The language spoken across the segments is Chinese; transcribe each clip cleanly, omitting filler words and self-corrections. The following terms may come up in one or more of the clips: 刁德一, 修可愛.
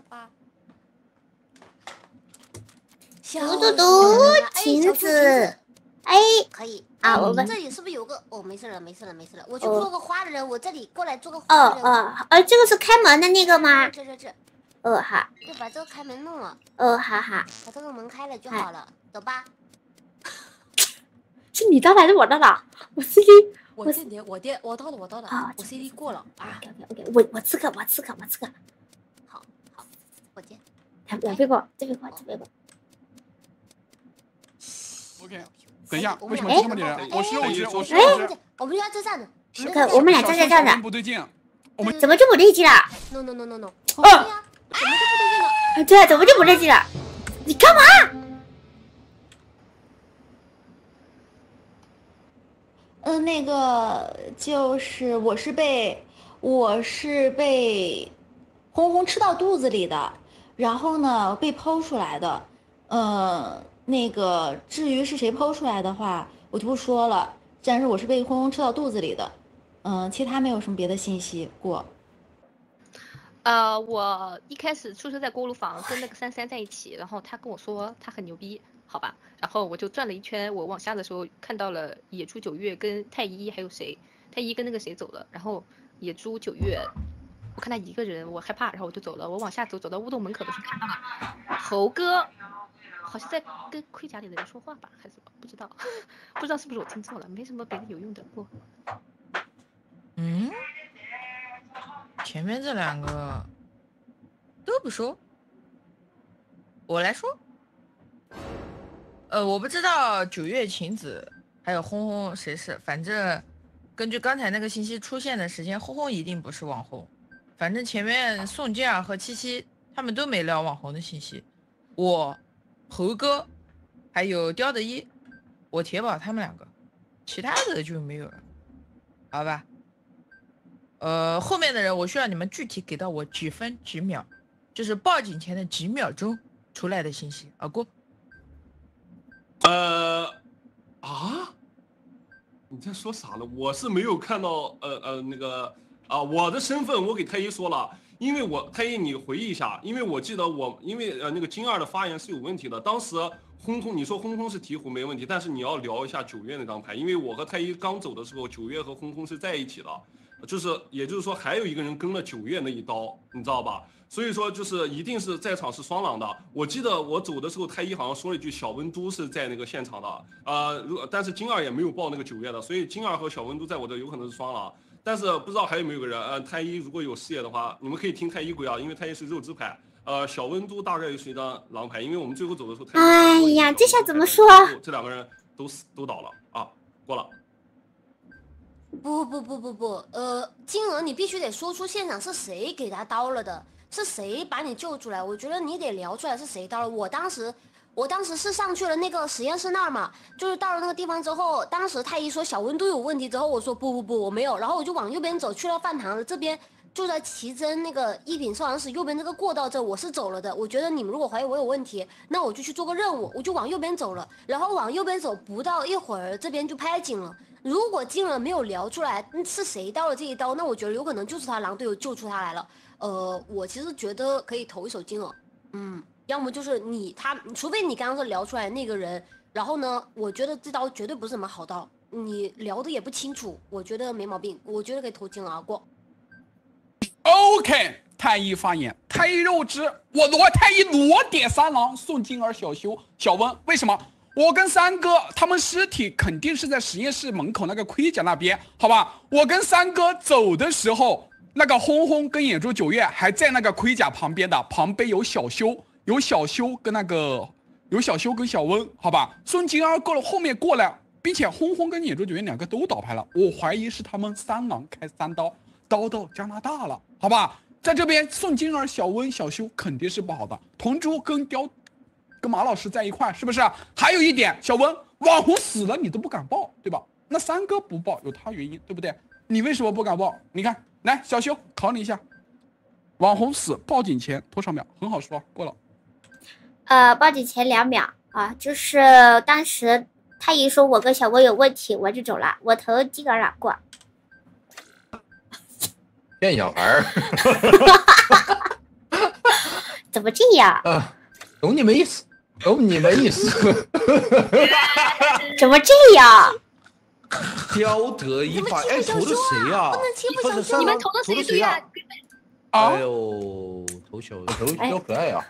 下吧。小嘟嘟，晴子，哎，可以啊。我们这里是不是有个？哦，没事了，没事了，没事了。我去做个花人，我这里过来做个花人。这个是开门的那个吗？这。哦好。就把这个开门弄了。哦哈哈。把这个门开了就好了，走吧。 是你到的还是我到的？我 CD， 我到的，我 CD 过了啊。OK， 我刺客。好，我接。两边过。OK， 等一下，为什么这么点人？我是。哎，我们要在站着。我们俩站在站着。不对劲，我们怎么就不对劲了 ？No。哦，怎么就不对劲了？对，怎么就不对劲了？你干嘛？ 那个就是我是被红红吃到肚子里的，然后呢被剖出来的。那个至于是谁剖出来的话，我就不说了。但是我是被红红吃到肚子里的，其他没有什么别的信息过。我一开始出生在锅炉房，跟那个珊珊在一起，然后他跟我说他很牛逼。 好吧，然后我就转了一圈，我往下的时候看到了野猪九月跟太一还有谁，太一跟那个谁走了，然后野猪九月，我看他一个人，我害怕，然后我就走了，我往下走，走到屋洞门口的时候看到了猴哥，好像在跟盔甲里的人说话吧，还是什么，不知道是不是我听错了，没什么别的有用的。不，前面这两个都不说，我来说。 我不知道九月、晴子还有轰轰谁是，反正根据刚才那个信息出现的时间，轰轰一定不是网红。反正前面宋健儿和七七他们都没聊网红的信息。我、猴哥还有雕的一，我铁宝他们两个，其他的就没有了，好吧？后面的人我需要你们具体给到我几分几秒，就是报警前的几秒钟出来的信息。过。 你在说啥了？我是没有看到，那个啊，我的身份我给太一说了，因为我太一你回忆一下，因为我记得我因为那个金二的发言是有问题的，当时轰轰你说轰轰是鹈鹕没问题，但是你要聊一下九月那张牌，因为我和太一刚走的时候，九月和轰轰是在一起的，也就是说还有一个人跟了九月那一刀，你知道吧？ 所以说，就是一定是在场是双狼的。我记得我走的时候，太一好像说了一句“小温都”是在那个现场的。但是金二也没有报那个九月的，所以金二和小温都在我这有可能是双狼。但是不知道还有没有个人。太一如果有视野的话，你们可以听太一鬼啊，因为太一是肉汁牌。小温都大概又是一张狼牌，因为我们最后走的时候太一。哎呀，这下怎么说？这两个人都倒了啊，过了。 不，金额你必须得说出现场是谁给他刀了的。 是谁把你救出来？我觉得你得聊出来是谁到了。我当时是上去了那个实验室那儿嘛，就是到了那个地方之后，当时太医说小温度有问题之后，我说不，我没有。然后我就往右边走，去了饭堂的这边，就在奇珍那个一品收藏室右边这个过道这，我是走了的。我觉得你们如果怀疑我有问题，那我就去做个任务，我就往右边走了。然后往右边走不到一会儿，这边就拍警了。如果金人没有聊出来是谁到了这一刀，那我觉得有可能就是他狼队友救出他来了。 我其实觉得可以投一手金额，要么就是除非你刚刚说聊出来那个人，然后呢，我觉得这刀绝对不是什么好刀，你聊的也不清楚，我觉得没毛病，我觉得可以投金额过。OK， 太一发言，太一肉汁，太一裸点三郎，宋金儿、小修、小温，为什么？ 我跟三哥他们尸体肯定是在实验室门口那个盔甲那边，好吧？我跟三哥走的时候，那个轰轰跟野猪九月还在那个盔甲旁边的，旁边有小修跟小温，好吧？孙金儿过了后面过来，并且轰轰跟野猪九月两个都倒牌了，我怀疑是他们三狼开三刀，刀到加拿大了，好吧？在这边宋金儿、小温、小修肯定是不好的，同桌跟雕。 跟马老师在一块是不是？还有一点，小文网红死了你都不敢报，对吧？那三哥不报有他原因，对不对？你为什么不敢报？你看，来小修考你一下，网红死报警前多少秒？很好说，过了。报警前2秒啊，就是当时太医说我跟小文有问题，我就走了，我投金额了过。骗小孩儿。怎么这样？啊，懂你们意思，懂你们意思。怎么这样？刁得一发，哎，投的谁呀？不能欺负小熊，你们投的谁对呀？哎呦，投小投小可爱呀！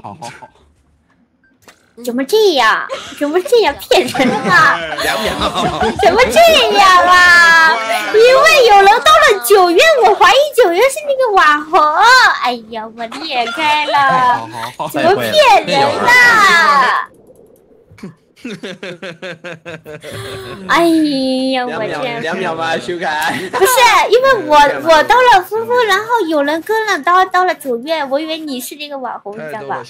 好好好。 怎么这样？怎么这样骗人啊？怎么这样啊？因为有人到了9月，我怀疑9月是那个网红。哎呀，我裂开了！怎么骗人啊？哎呀，我这2秒吧，修改。不是，因为我到了夫妇，然后有人跟了到了9月，我以为你是这个网红，你知道吧？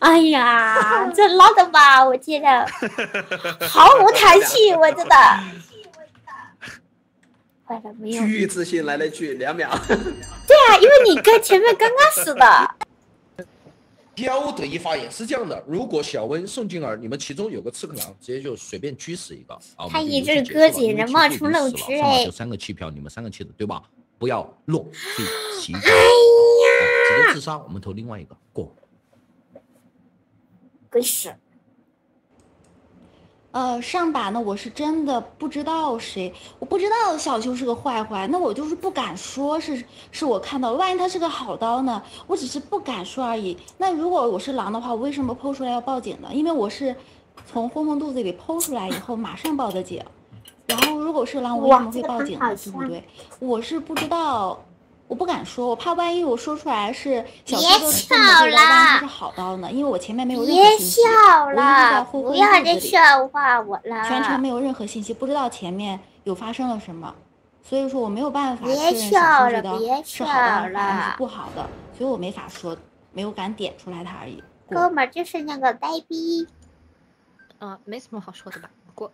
哎呀，这老的吧，我觉得毫无弹性，我真的。坏了，没有。区域自信来了句2秒。对啊，因为你跟前面刚刚死的。 刁的一发也是这样的。如果小温、宋静儿，你们其中有个刺客狼，直接就随便狙死一个啊！他一只鸽子也能冒出肉汁哎！就3个弃票，你们3个弃的，对吧？不要落地起。哎呀！直接自杀，我们投另外一个过。鬼使。上把呢，我是真的不知道谁，我不知道小秋是个坏，那我就是不敢说是我看到了，万一他是个好刀呢？我只是不敢说而已。那如果我是狼的话，我为什么剖出来要报警呢？因为我是从混混肚子里剖出来以后马上报的警，然后如果是狼，我为什么会报警呢？对不对？我是不知道，我不敢说，我怕万一我说出来是小秋的父母对来，万一是好刀呢？因为我前面没有任何信息。 不要再笑话我了！全程没有任何信息，不知道前面有发生了什么，所以说我没有办法确认小秋这刀是好的还是不好的，所以我没法说，没有敢点出来他而已。哥们就是那个呆逼，没什么好说的吧？过。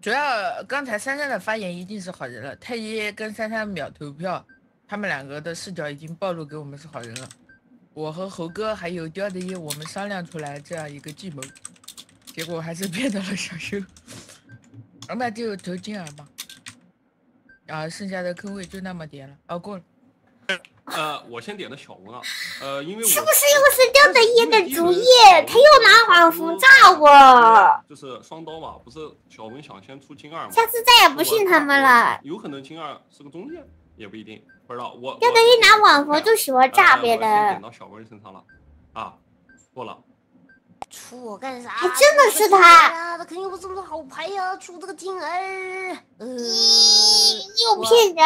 主要刚才珊珊的发言一定是好人了，太爷爷跟珊珊秒投票，他们两个的视角已经暴露给我们是好人了。 我和猴哥还有刁德一，我们商量出来这样一个计谋，结果还是骗到了小修。那就投金耳吧，啊，剩下的坑位就那么点了，啊，过了。我先点的小文啊，因为我是不是又是刁德一的主意？他又拿网红炸我，就是双刀嘛，不是小文想先出金耳嘛？下次再也不信他们了。有可能金耳是个中介，也不一定。 不知道我，刁德一拿网红就喜欢炸别人。点到小文身上了，啊，过了。出我干啥？还真的是他，他肯定不是好牌呀！出这个金儿，又骗人！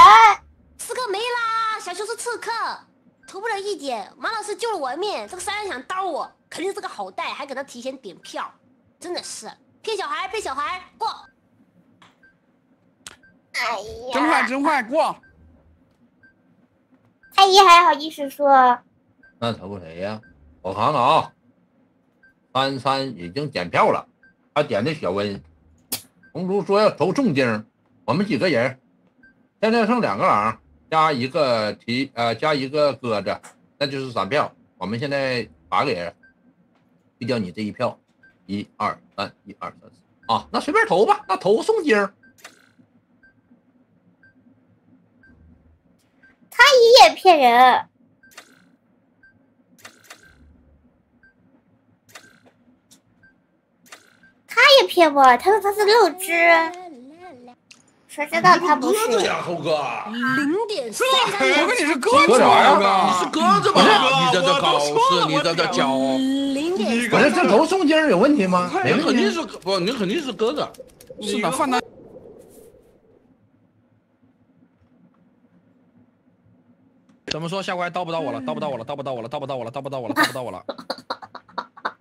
刺客没啦，小秋是刺客，投不了一点。马老师救了我一命，这个三人想刀我，肯定是个好带，还给他提前点票，真的是骗小孩，骗小孩过。哎呀，真快过。 太医还好意思说？那投谁呀？我看看啊，33已经点票了，他点的小温。红竹说要投重金，我们几个人，现在剩2个狼，加一个加一个鸽子，那就是3票。我们现在8个人，就叫你这一票，1、2、3，1、2、3、4啊，那随便投吧，那投重金。 阿姨也骗人，他也骗我，他说他是肉汁，谁知道他不是。鸽子呀，猴哥，0.3。我跟你是鸽子呀，你是鸽子吧？你这搞事，你这搅。0.3。不是这头送金有问题吗？没问题，肯定是不，你肯定是鸽子，是的，犯难。 怎么说？下回刀不到我了，刀不到我了，刀不到我了，刀不到我了，刀不到我了，刀不到我了。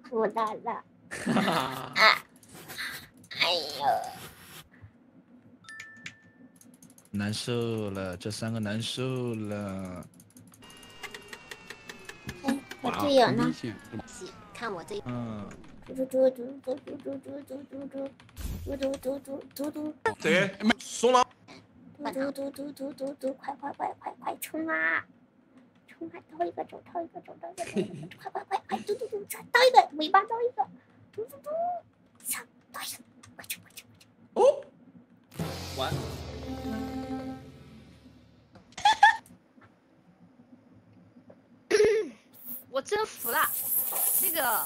不到了。哎呦，难受了，这3个难受了。哎，我队友呢？看我这。嗯。嘟。谁？怂了。嘟，快冲啊！ 掏一个走，掏一个走，掏一个走，快！嘟，掏一个尾巴，掏一个，嘟，上，掏一个，快冲！哦，完！我真服了。那个，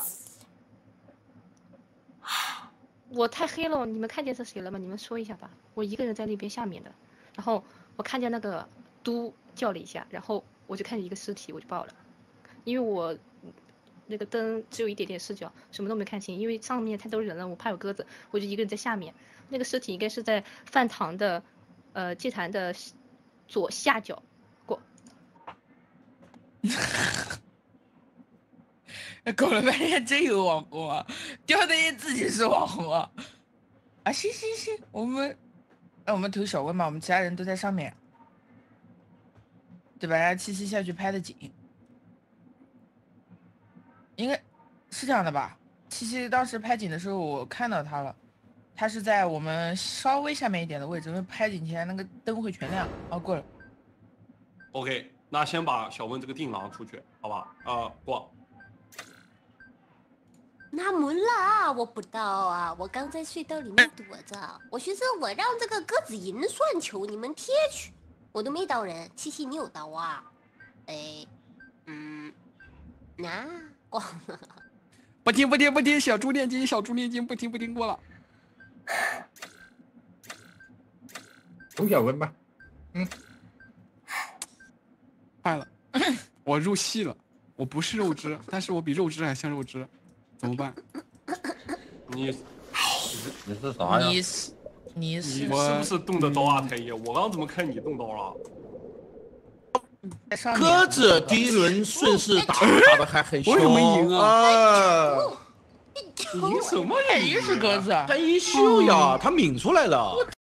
我太黑了，你们看见是谁了吗？你们说一下吧。我一个人在那边下面的，然后我看见那个嘟叫了一下，然后我就看见一个尸体，我就爆了，因为我。 那个灯只有一点点视角，什么都没看清，因为上面太多人了，我怕有鸽子，我就一个人在下面。那个尸体应该是在饭堂的，祭坛的左下角过。搞了半天真有网红啊！刁德业自己是网红啊！啊，行行行，我们那我们投小问嘛，我们其他人都在上面，对吧？让七七下去拍的景。 应该是这样的吧。七七当时拍景的时候，我看到他了，他是在我们稍微下面一点的位置，因为拍景前那个灯会全亮。哦，过了。OK， 那先把小文这个定狼出去，好吧？过。那没啦，我不到啊，我刚在隧道里面躲着，我寻思我让这个鸽子银算球，你们贴去，我都没刀人。七七，你有刀啊？哎，嗯，那。 挂了，不听，小猪念经，不听过了。董小文吧，嗯，坏了，我入戏了，我不是肉汁，但是我比肉汁还像肉汁，怎么办？你是啥呀？你是不是动的刀啊，太爷？我刚怎么看你动刀了？ 鸽子第一轮顺势打的还很凶，为什么赢啊？赢什么呀？赢是鸽子，他一秀呀，他抿出来了。